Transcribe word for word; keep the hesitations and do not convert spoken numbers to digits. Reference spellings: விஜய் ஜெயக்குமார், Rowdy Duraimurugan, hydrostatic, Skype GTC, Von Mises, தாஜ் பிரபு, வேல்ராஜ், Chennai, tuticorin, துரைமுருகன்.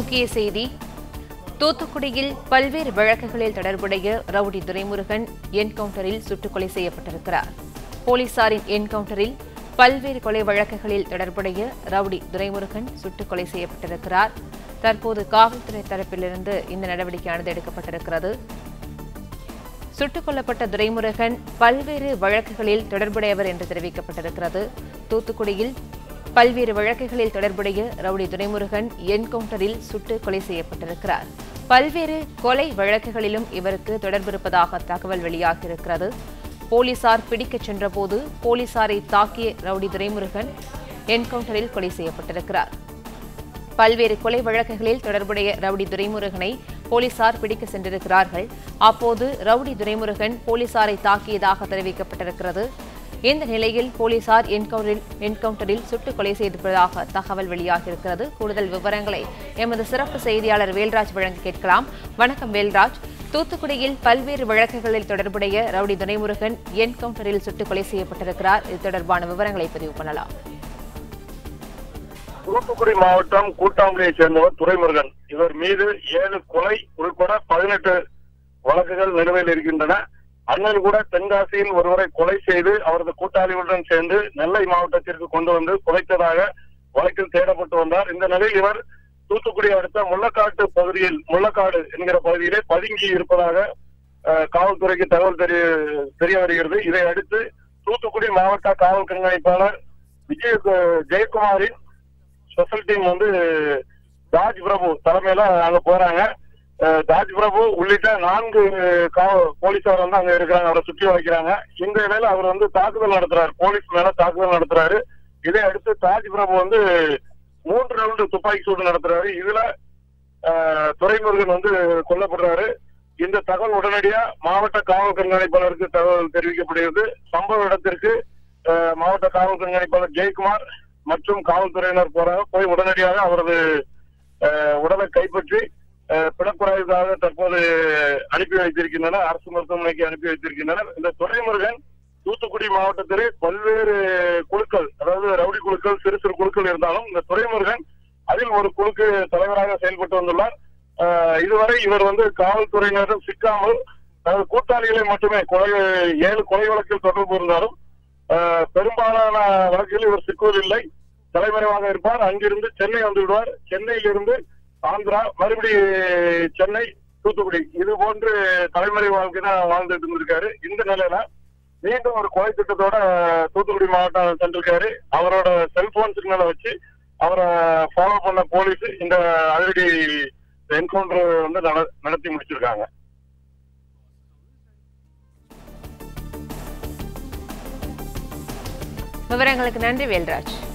முக்கிய செய்தி தூத்துக்குடியில் பல்வேறு வழக்குகளில் தொடர்புடைய ரவுடி துரைமுருகன் என்கவுண்டரில் சுட்டுக்கொலை செய்யப்பட்டிருக்கிறார். போலீசாரின் என்கவுண்டரில் பல்வேறு கொலை வழக்குகளில் தொடர்புடைய ரவுடி துரைமுருகன் சுட்டுக்கொலை செய்யப்பட்டிருக்கிறார். தற்போது காவல்துறை தரப்பிலிருந்து இந்த நடவடிக்கையானது எடுக்கப்பட்டிருக்கிறது. சுட்டுக் கொல்லப்பட்ட துரைமுருகன் பல்வேறு வழக்குகளில் தொடர்புடையவர் என்று தெரிவிக்கப்பட்டிருக்கிறது. தூத்துக்குடியில் பல்வேறு வழக்குகளில் தொடர்புடைய ரவுடி துரைமுருகன் என்கவுண்டரில் சுட்டு கொலை செய்யப்பட்டிருக்கிறார். பல்வேறு கொலை வழக்குகளிலும் இவருக்கு தொடர்பு இருப்பதாக தகவல் வெளியாகியிருக்கிறது. போலீசார் பிடிக்கச் சென்றபோது போலீசாரை தாக்கிய ரவுடி துரைமுருகன் என்கவுண்டரில் கொலை செய்யப்பட்டிருக்கிறார். பல்வேறு கொலை வழக்குகளில் தொடர்புடைய ரவுடி துரைமுருகனை போலீசார் பிடிக்க சென்றிருக்கிறார்கள். அப்போது ரவுடி துரைமுருகன் போலீசாரை தாக்கியதாக தெரிவிக்கப்பட்டிருக்கிறது. இந்த நிலையில் போலீசார் என்கவுண்டரில் சுட்டுக் கொலை செய்திருப்பதாக தகவல் வெளியாகியிருக்கிறது. கூடுதல் விவரங்களை எமது சிறப்பு செய்தியாளர் வேல்ராஜ் வழங்கி கேட்கலாம். வணக்கம் வேல்ராஜ். தூத்துக்குடியில் பல்வேறு வழக்குகளில் தொடர்புடைய ரவுடி துரைமுருகன் என்கவுண்டரில் சுட்டுக் கொலை செய்யப்பட்டிருக்கிறார். இது தொடர்பான விவரங்களை பதிவு பண்ணலாம். தூத்துக்குடி மாவட்டம் கூட்டாம்பளியை சேர்ந்தவர் துரைமுருகன். இவர் மீது ஏழு கொலை உட்பட பதினெட்டு வழக்குகள் நிலுவையில் இருக்கின்றன. அண்ணன் கூட தென்காசியில் ஒருவரை கொலை செய்து அவரது கூட்டாளிகளுடன் சேர்ந்து நெல்லை மாவட்டத்திற்கு கொண்டு வந்து குலைத்ததாக வழக்கில் தேடப்பட்டு வந்தார். இந்த நிலையில் இவர் தூத்துக்குடி அடுத்த முள்ளக்காட்டு பகுதியில் முள்ளக்காடு என்கிற பகுதியிலே பதுங்கி இருப்பதாக காவல்துறைக்கு தகவல் தெரிய தெரிய வருகிறது. இதை அடுத்து தூத்துக்குடி மாவட்ட காவல் கண்காணிப்பாளர் விஜய் ஜெயக்குமாரின் ஸ்பெஷல் டீம் வந்து தாஜ் பிரபு தலைமையில அங்க போறாங்க. தாஜ் பிரபு உள்ளிட்ட நான்கு போலீசார் வந்து அங்க இருக்கிறாங்க. அவரை சுற்றி வளைக்கிறாங்க. இந்த இடையில அவர் வந்து தாக்குதல் நடத்துறாரு, போலீஸ் மேல தாக்குதல் நடத்துறாரு. இதை அடுத்து தாஜ் பிரபு வந்து மூன்று ரவுண்டு துப்பாக்கி சூடு நடத்துறாரு. இதுல துரைமுருகன் வந்து கொல்லப்படுறாரு. இந்த தகவல் உடனடியா மாவட்ட காவல் கண்காணிப்பாளருக்கு தகவல் தெரிவிக்கப்படுகிறது. சம்பவ இடத்திற்கு மாவட்ட காவல் கண்காணிப்பாளர் ஜெயக்குமார் மற்றும் காவல்துறையினர் போறாங்க. போய் உடனடியாக அவரது உடலை கைப்பற்றி பிணக்குறாய்வுக்காக தற்போது அனுப்பி வைத்திருக்கின்றனர். அரசு மருத்துவமனைக்கு அனுப்பி வைத்திருக்கின்றனர். இந்த துரைமுருகன் தூத்துக்குடி மாவட்டத்திலே பல்வேறு குழுக்கள், அதாவது ரவுடி குழுக்கள், சிறு சிறு குழுக்கள் இருந்தாலும் இந்த துரைமுருகன் அதில் ஒரு குழுக்கு தலைவராக செயல்பட்டு வந்துள்ளார். இதுவரை இவர் வந்து காவல்துறையினரும் சிக்காமல் தனது கூட்டாளிகளை மட்டுமே கொலை ஏழு கொலை வழக்கில் தொடர்பு இருந்தாலும் பெரும்பாலான வழக்குகளில் இவர் சிக்குவதில்லை. தலைமறைவாக இருப்பார். அங்கிருந்து சென்னை வந்து விடுவார். சென்னையிலிருந்து ஆந்திரா, மறுபடி சென்னை, தூத்துக்குடி, இது போன்று தலைமறை வாழ்க்கை தான் வாழ்ந்துட்டு இருந்திருக்காரு. இந்த நிலையில மீண்டும் ஒரு கொலை திட்டத்தோட தூத்துக்குடி மாவட்டம் சென்றிருக்காரு. அவரோட செல்போன் சிக்னலை வச்சு அவரை ஃபாலோ பண்ண போலீஸ் இந்த அதிரடி என்கவுண்டர் வந்து நடத்தி முடிச்சிருக்காங்க. விவரங்களுக்கு நன்றி வேல்ராஜ்.